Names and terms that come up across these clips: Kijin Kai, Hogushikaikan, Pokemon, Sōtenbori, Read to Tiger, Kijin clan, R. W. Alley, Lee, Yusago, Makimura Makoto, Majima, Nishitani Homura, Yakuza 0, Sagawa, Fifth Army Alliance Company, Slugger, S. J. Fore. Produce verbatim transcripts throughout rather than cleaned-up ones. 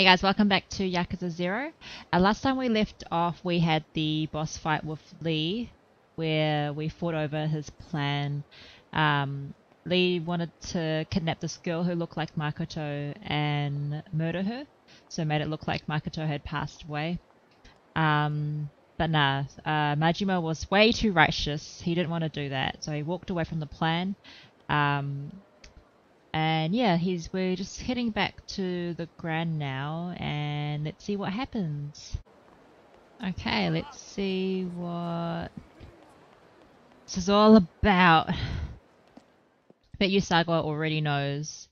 Hey guys, welcome back to Yakuza zero. Uh, last time we left off, we had the boss fight with Lee, where we fought over his plan. Um, Lee wanted to kidnap this girl who looked like Makoto and murder her, so made it look like Makoto had passed away. Um, but nah, uh, Majima was way too righteous. He didn't want to do that, so he walked away from the plan. Um, And yeah, he's we're just heading back to the Grand now, and let's see what happens. Okay, let's see what this is all about. I bet Yusago already knows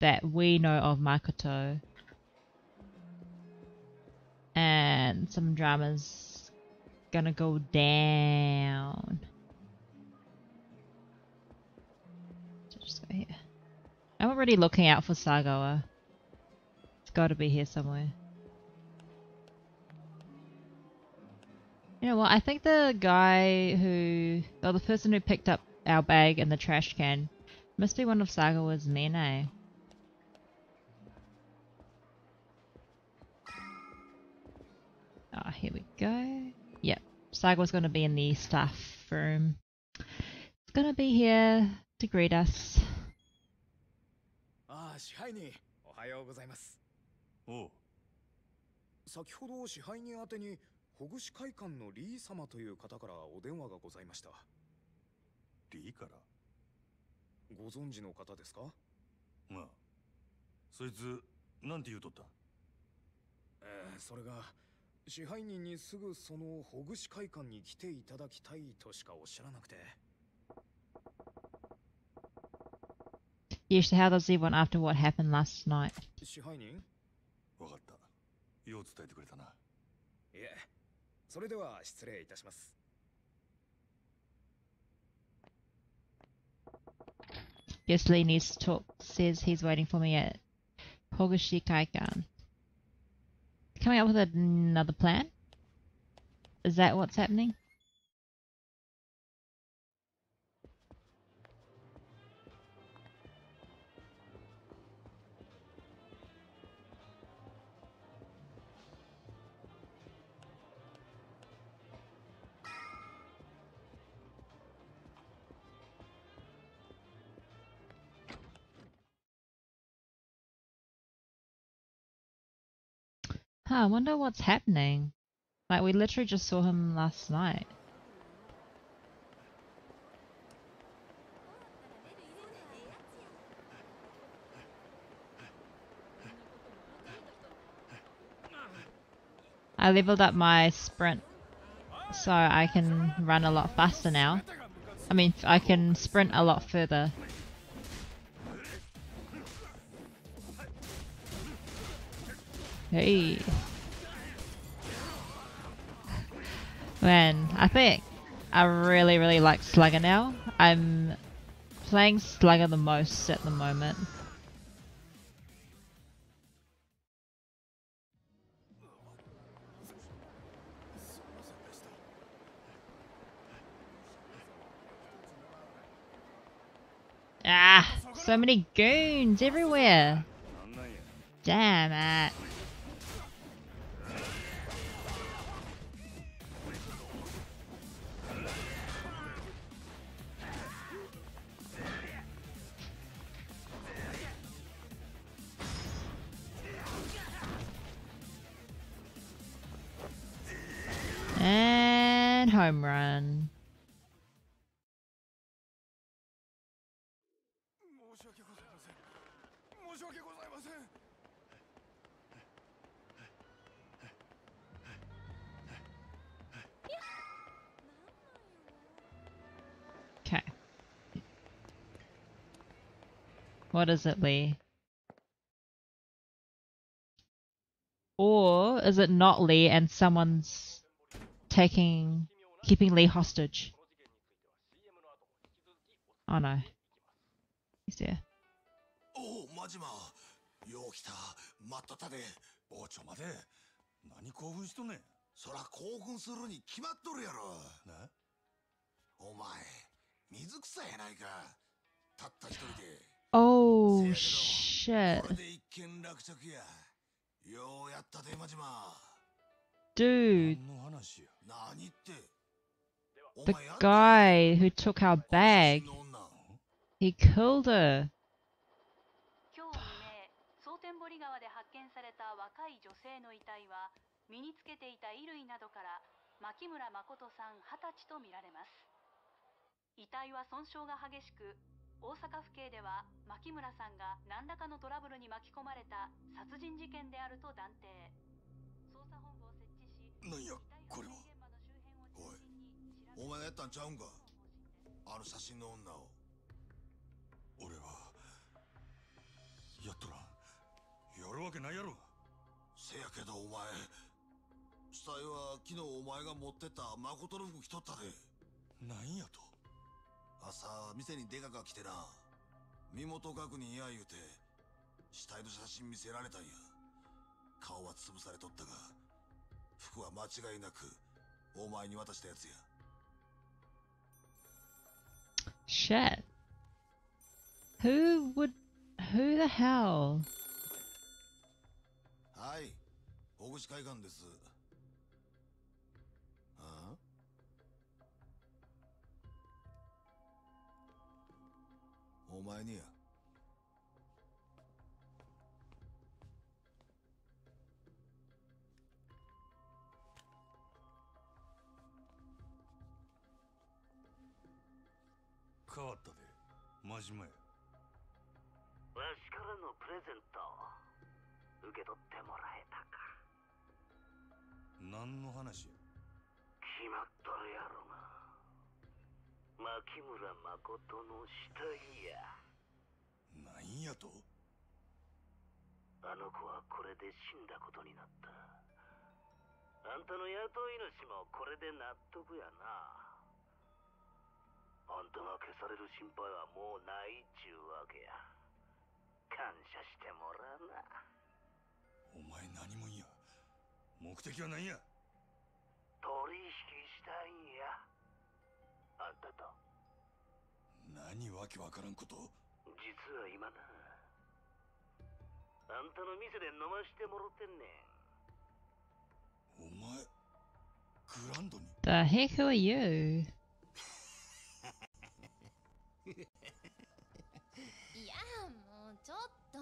that we know of Makoto. And some drama's gonna go down. Just go here. I'm already looking out for Sagawa. It's got to be here somewhere. You know what? I think the guy who, or the person who picked up our bag in the trash can, must be one of Sagawa's men, eh? Oh, here we go. Yep, Sagawa's going to be in the staff room. It's going to be here to greet us. Oh. 先ほど支配人宛てに保護司会館のリー様という方からお電話がございました。リーからご存知の方ですか？まあ、そいつなんて言うとった？えー、それが支配人にすぐその保護司会館に来ていただきたいとしかおっしゃらなくて。 Usually, how does everyone after what happened last night? Yes, Lee needs to talk. Says he's waiting for me at Hogushikaikan. Coming up with another plan? Is that what's happening? Huh, I wonder what's happening. Like, we literally just saw him last night. I leveled up my sprint so I can run a lot faster now. I mean, I can sprint a lot further. Hey. Man, I think I really, really like Slugger now. I'm playing Slugger the most at the moment. Ah, so many goons everywhere. Damn it. And home run. Okay. What is it, Lee? Or is it not Lee and someone's Taking, keeping Lee hostage? Oh no, he's there. Oh, Majima, you came. Matta de, bocho made. Nani kougun shito ne? Sora kougun suru ni kimattoru yaro. Ne? Omae, mizukusai nai ka? Tatta hitori de. Oh shit. Dude, the guy who took our bag, he killed her. Shit. Who would... who the hell? Hi, Hogushikaikan desu. Huh? Omae ni ya. Kawatta de, Majima ya. Washi kara no present o. 受け取ってもらえたか。何の話？決まっとるやろが。牧村誠の死体や。何やと？あの子はこれで死んだことになった。あんたの雇い主もこれで納得やな。あんたが消される心配はもうないっちゅうわけや。感謝してもらうな。 お前何もいや。目的は何や。取引したいんや。あんたと。何わけわからんこと。実は今な。あんたの店で飲ましてもろてんねん。お前グランドに。The heck are you? いやもうちょっと。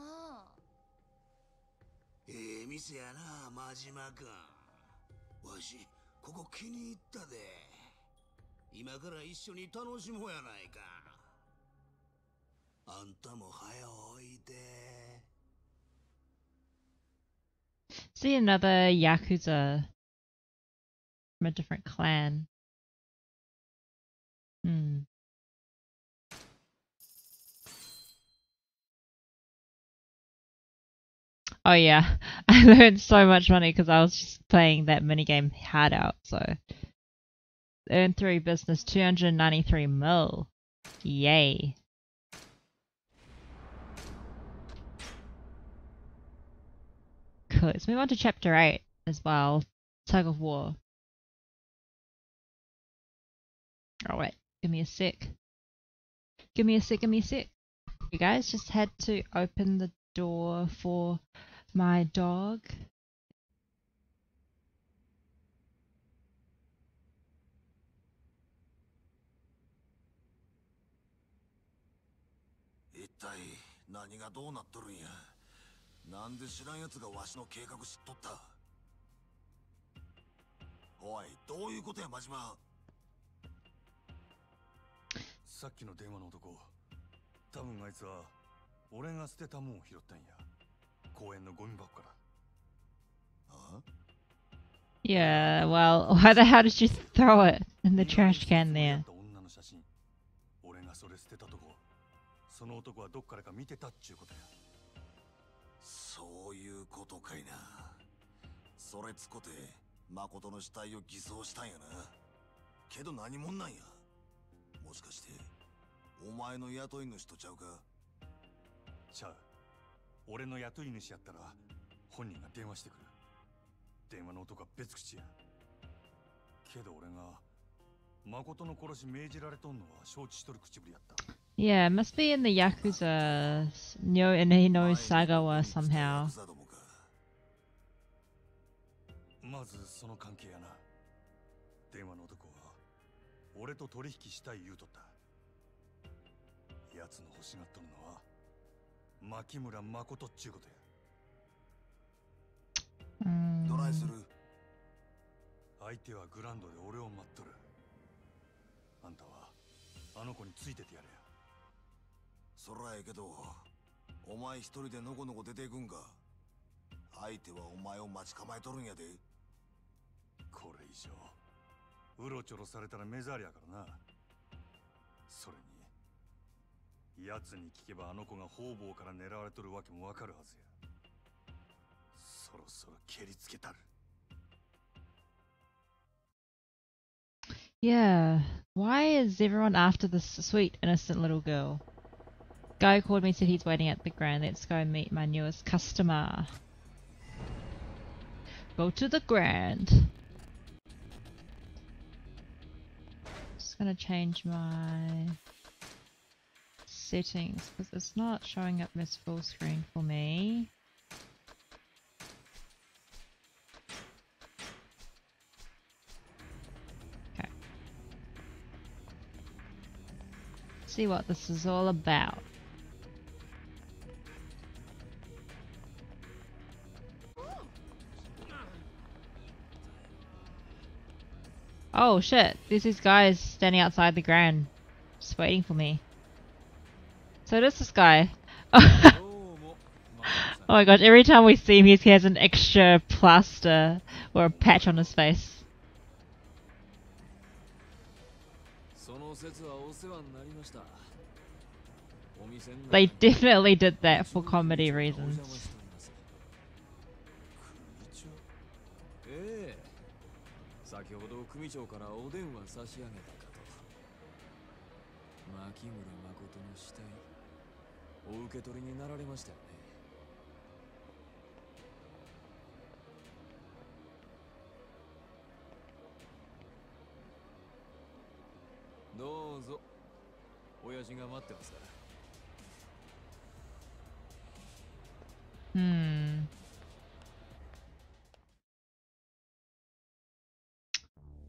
ええ店やな、真島君。わし、ここ気に入ったで。今から一緒に楽しもうやないか。あんたも早おいで。See another Yakuza from a different clan. Hmm. Oh yeah, I learned so much money because I was just playing that minigame hard out, so. Earn three business, two hundred ninety-three mil. Yay. Cool, let's move on to chapter eight as well. Tug of War. Oh wait, give me a sec. Give me a sec, give me a sec. You guys just had to open the door for... my dog. Yeah, well, why the hell did you throw it in the trash can there? Yeah, it must be in the Yakuza. No, and he knows Sagawa somehow. まずその関係やな。電話の男は俺と取引したい言うとった。奴の欲しがっとるのは牧村誠っちゅうことや。どないする？相手はグランドで俺を待っとる。あんたはあの子についててやれや。そらええけど、お前一人でのこのこ出ていくんか。相手はお前を待ち構えとるんやで。これ以上うろちょろされたら目障りやからな。それに奴に聞けばあの子が方々から狙われとるわけもわかるはずや。そろそろ蹴りつけたる。Yeah, why is everyone after this sweet, innocent little girl? Guy called me, said he's waiting at the Grand. Let's go meet my newest customer. Go to the Grand. Just gonna change my settings because it's not showing up as full screen for me. See what this is all about. Oh shit, there's these guys standing outside the Grand just waiting for me. So does this guy. Oh my gosh, every time we see him he has an extra plaster or a patch on his face. They definitely did that for comedy reasons. Hmm.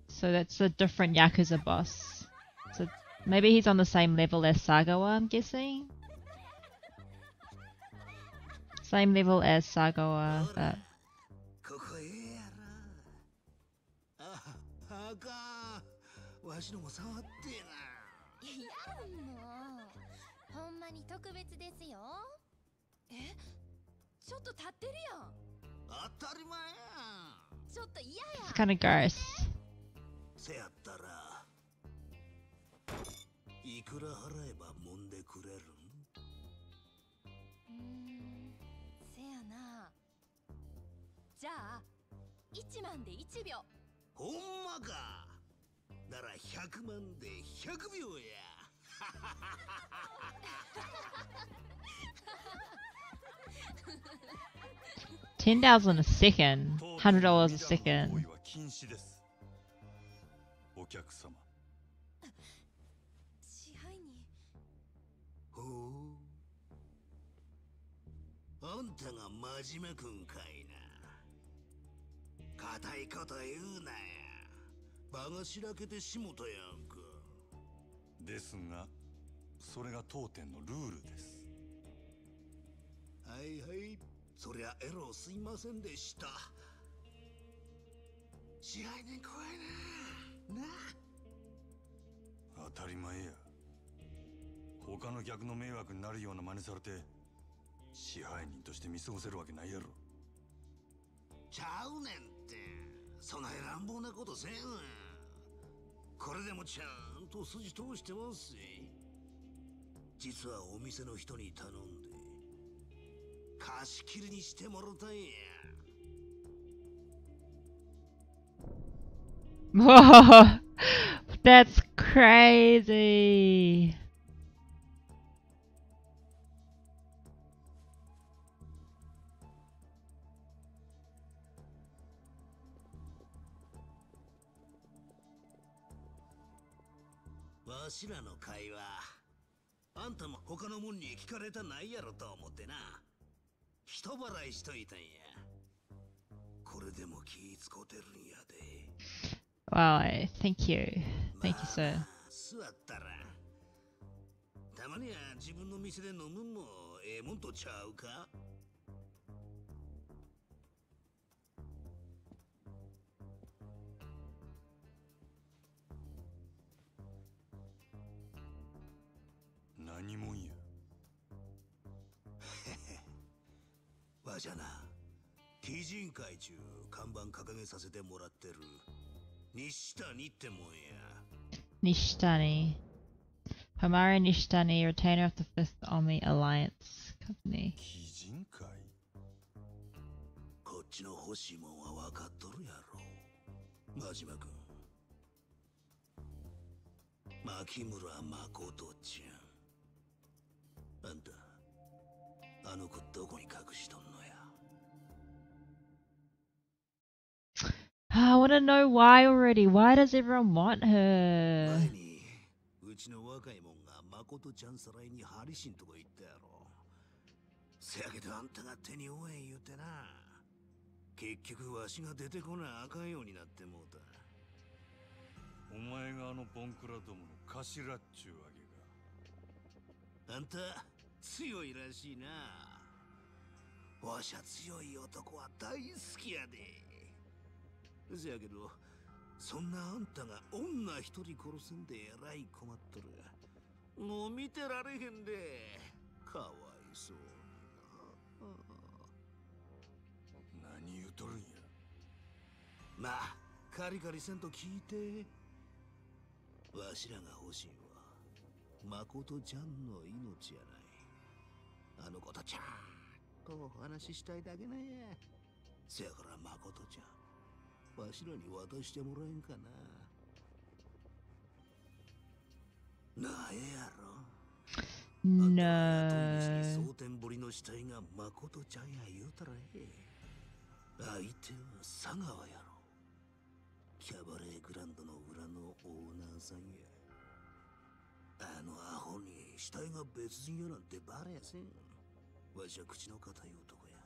So that's a different Yakuza boss. So maybe he's on the same level as Sagawa, I'm guessing. Same level as Sagawa, but. It's kind of gross. Ten thousand a second, hundred dollars a second. Whoa, that's crazy. Wow, thank you. Thank you, sir. Kijin Kai中看板掲げさせてもらってる西谷ってもんや。Nishitani Homura Nishitani, retainer of the Fifth Army Alliance Company. kijin kai? こっちの欲しいもんはわかっとるやろ。真島君。Makimura Makotoちゃん。あんた、あの子どこに隠しとんのや。 I want to know why already. Why does everyone want her? Makoto-chan. わしらに渡してもらえんかな。なえやろ。なえ。Sōtenboriの死体がマコトちゃんや言うたらええ。相手は佐川やろ。キャバレーグランドの裏のオーナーさんや。あのアホに死体が別人やなんてバレやせん。わしは口の堅い男や。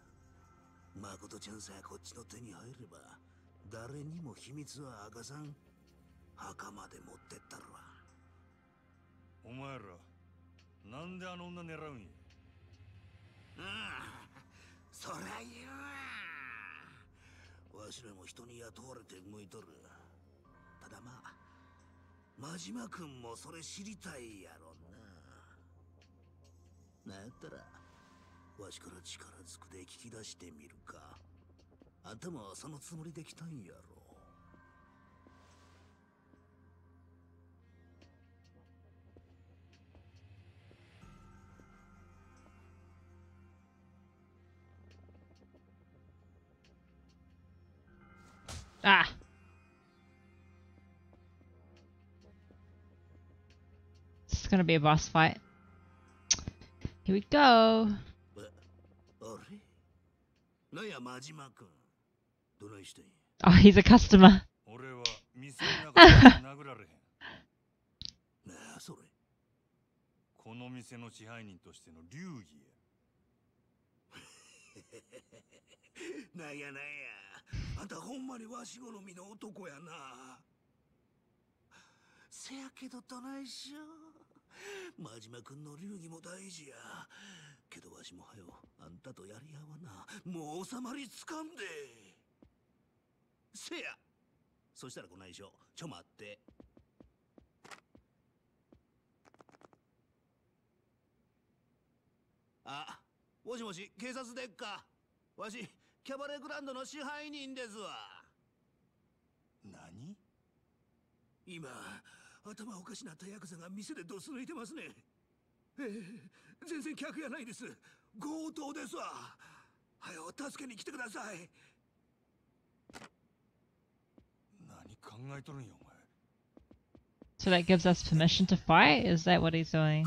マコトちゃんさえこっちの手に入れば。 誰にも秘密は明かさん。墓まで持ってったるわ。お前ら、なんであの女狙うんや。ああ、そりゃ言うわ。わしらも人に雇われて向いとる。ただまあ、真島君もそれ知りたいやろな。なんやったら、わしから力ずくで聞き出してみるか。 あんたもそのつもりで来たんやろ。ああ。This is gonna be a boss fight. Here we go. あれ？なんや、真島君。 Oh, he's a customer. Say So that gives us permission to fight? Is that what he's doing?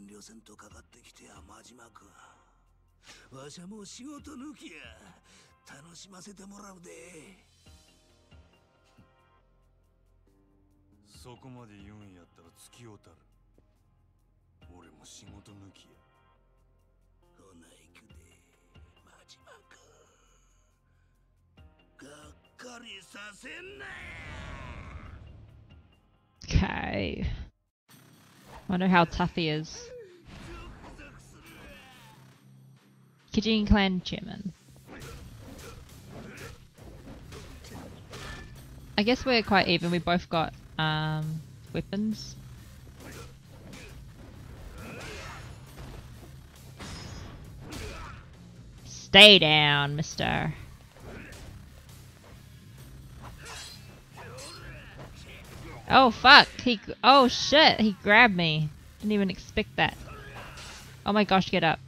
占領戦とかかってきてや真島君。わしゃもう仕事抜きや。楽しませてもらうで。そこまで言うんやったら突きおたる。俺も仕事抜きや。ほな行くで、真島君。がっかりさせんなや。Okay. Wonder how tough he is. Kijin clan chairman. I guess we're quite even. We both got um, weapons. Stay down, mister. Oh fuck, he, oh shit, he grabbed me. Didn't even expect that. Oh my gosh, get up.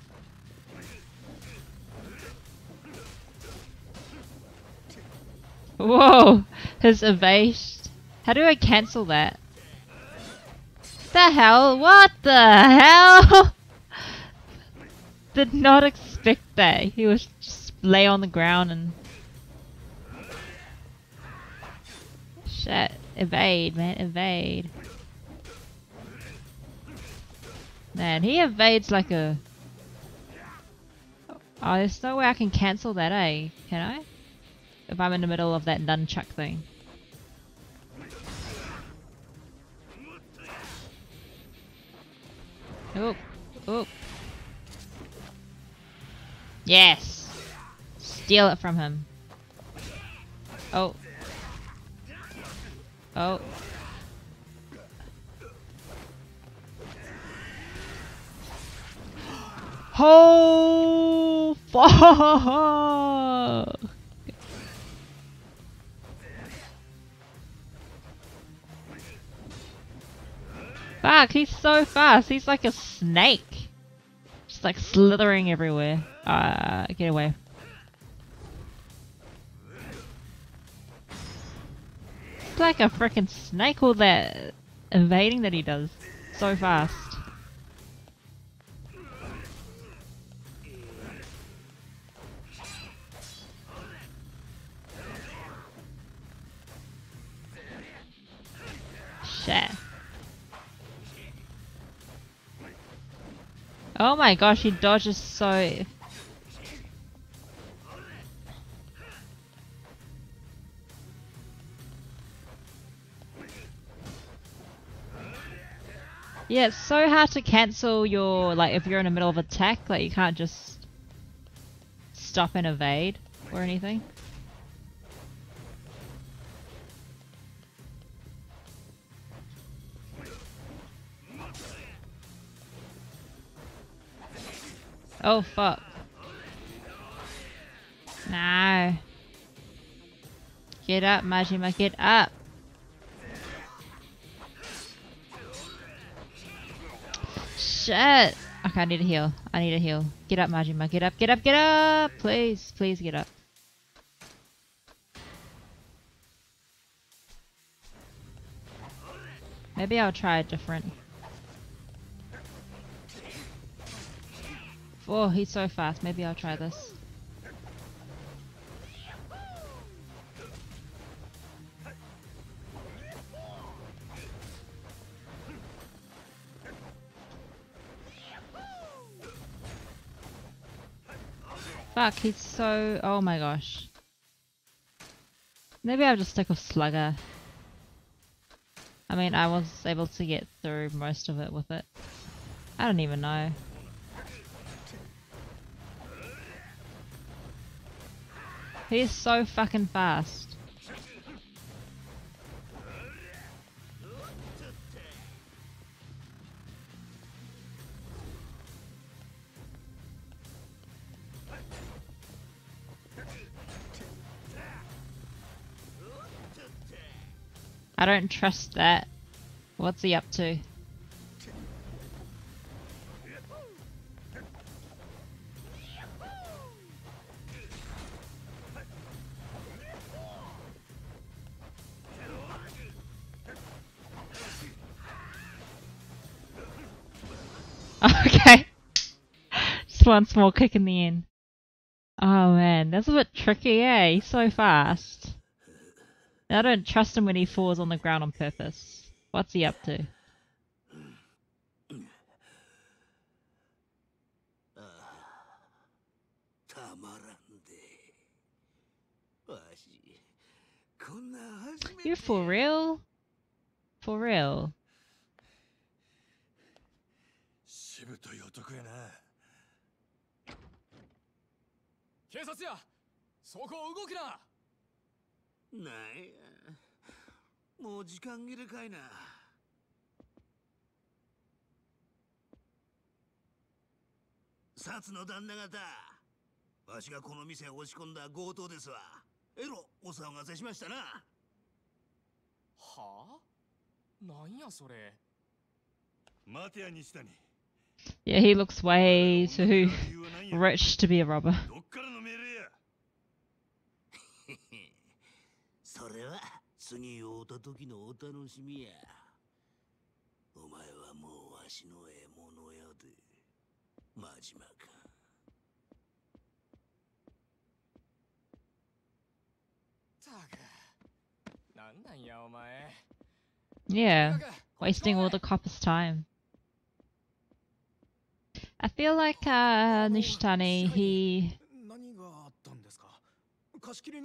Whoa, his evasion. How do I cancel that? The hell, what the hell? Did not expect that. He was just lay on the ground and... Shit. Evade, man, evade. Man, he evades like a... Oh, there's no way I can cancel that, eh? Can I? If I'm in the middle of that nunchuck thing. Oop, oop. Yes! Steal it from him. Oh. Oh. Oh, fuck. Fuck, he's so fast. He's like a snake. Just like slithering everywhere. Uh, get away. Like a freaking snake, all that evading that he does so fast. Shit. Oh my gosh, he dodges so. Yeah, it's so hard to cancel your, like, if you're in the middle of attack, like, you can't just stop and evade or anything. Oh, fuck. No. Get up, Majima, get up. Shit! Okay, I need a heal. I need a heal. Get up, Majima. Get up, get up, get up! Please, please get up. Maybe I'll try a different. Oh, he's so fast. Maybe I'll try this. Fuck, he's so... Oh my gosh. Maybe I'll just stick with Slugger. I mean, I was able to get through most of it with it. I don't even know. He's so fucking fast. I don't trust that. What's he up to? Okay. Just one small kick in the end. Oh man, that's a bit tricky, eh? He's so fast. I don't trust him when he falls on the ground on purpose. What's he up to? You for real? For real? Yeah, he looks way too rich to be a robber. Yeah, wasting all the copper's time. I feel like uh, Nishitani, he... I feel like Nishitani,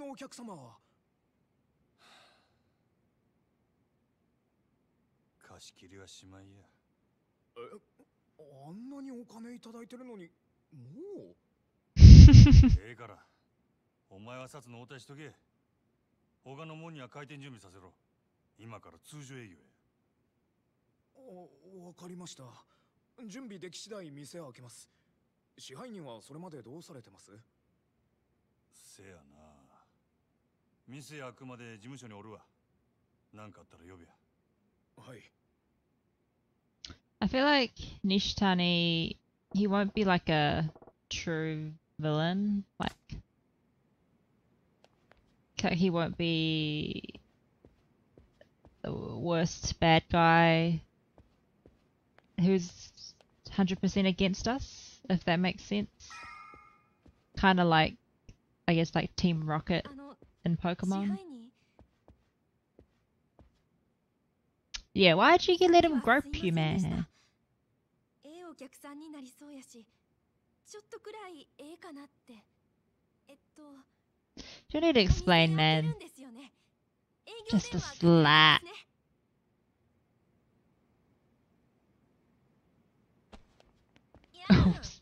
he won't be like a true villain, like he won't be the worst bad guy who's one hundred percent against us, if that makes sense. Kind of like, I guess, like Team Rocket in Pokemon. Yeah, why'd you let him grope you, man? You need to explain, man. Just a slap. Oops.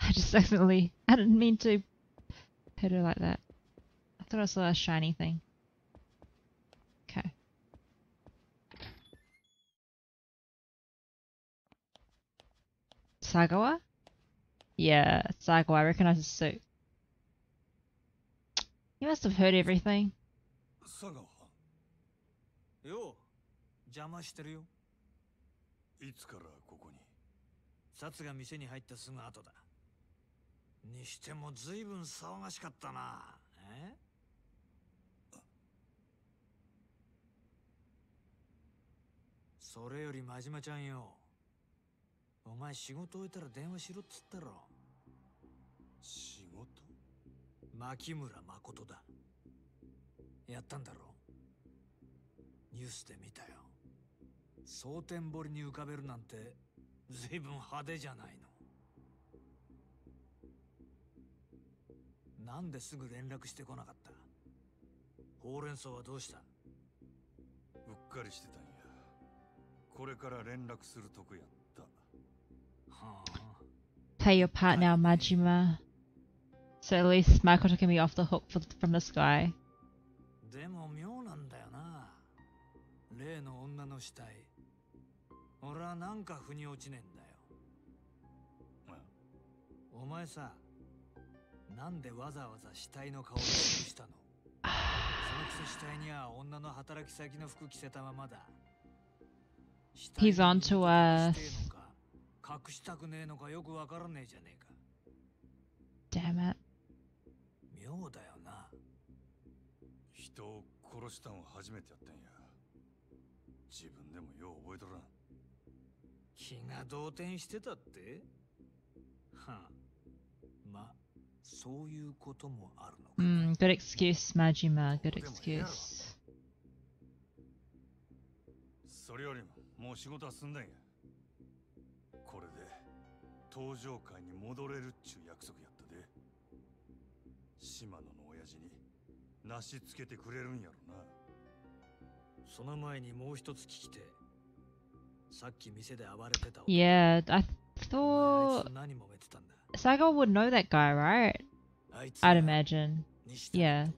I just accidentally... I didn't mean to hit her like that. I thought I saw a shiny thing. Okay. Sagawa? Yeah, Sagawa. I recognize his suit. You must have heard everything. Sagawa. Yo, jama shiteru yo. Itsu kara koko ni? Satsu ga mise ni haitta sugu ato da. Nishite mo zuibun sawagashikatta na, eh? Sore yori Majima-chan yo. Omae shigoto oeta ra denwa shiro tsuta ro. Shigoto? Makimura Makoto da. Yattan da ro. ニュースで見たよ。Sōtenboriに浮かべるなんて随分派手じゃないの。なんですぐ連絡してこなかった。ほうれん草はどうした？うっかりしてたんや。これから連絡するとこやった。はあ。Pay your part now, Majima. So at least Makoto can be off the hook for, from this guy. でも妙なんだよな。 例の女の死体。俺はなんか腑に落ちねえんだよ。お前さ、なんでわざわざ死体の顔を隠したの？その死体には女の働き先の服着せたままだ。He's on to us. 隠したくねえのかよくわからねえじゃねえか。Damn it。妙だよな。人を殺したのは初めてやったんや。 自分でもよう覚えとらん。気が動転してたって?はあ。ま、そういうこともあるのか。Mm, good excuse, Majima. Good excuse. それよりも、もう仕事は済んだんや。これで、登場会に戻れるっちゅう約束やったで。島野の親父に、なしつけてくれるんやろな。その前にもう一つ聞きて。 Yeah, I thought Sagawa would know that guy, right? I'd imagine. Yeah.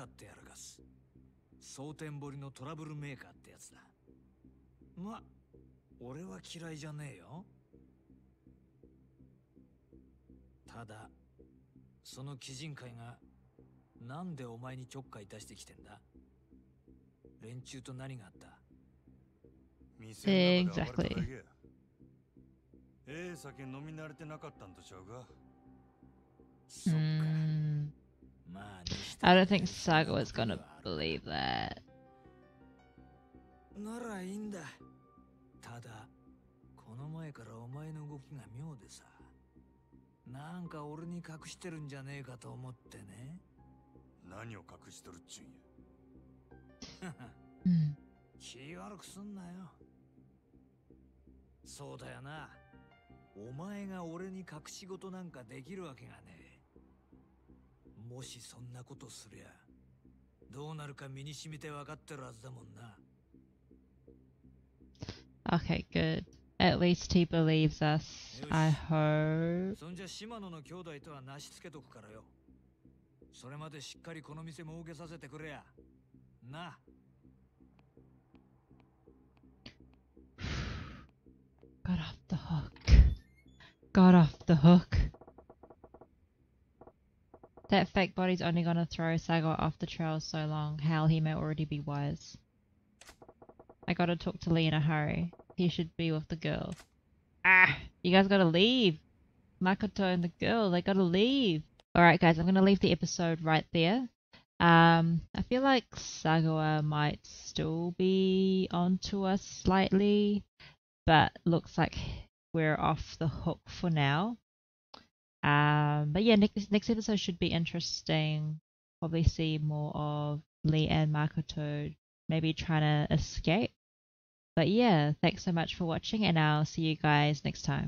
Yeah. Sōtenbori no trouble makerってやつだ。ま、俺は嫌いじゃねえよ。ただ、その鬼人会がなんでお前にちょっかい出してきてんだ。連中と何があった。店の中で暴れただけや。ええ、酒飲み慣れてなかったんとちゃうか。そっか。まあ、 I don't think Sagawa is gonna believe that. Okay, good. At least he believes us, I hope. Got off the hook. Got off the hook. That fake body's only gonna throw Sagawa off the trail so long. Hal, he may already be wise. I gotta talk to Lee in a hurry. He should be with the girl. Ah! You guys gotta leave! Makoto and the girl, they gotta leave! Alright guys, I'm gonna leave the episode right there. Um, I feel like Sagawa might still be onto us slightly, but looks like we're off the hook for now. Um, but yeah, next next episode should be interesting. Probably see more of Lee and Makoto maybe trying to escape. But yeah, thanks so much for watching, and I'll see you guys next time.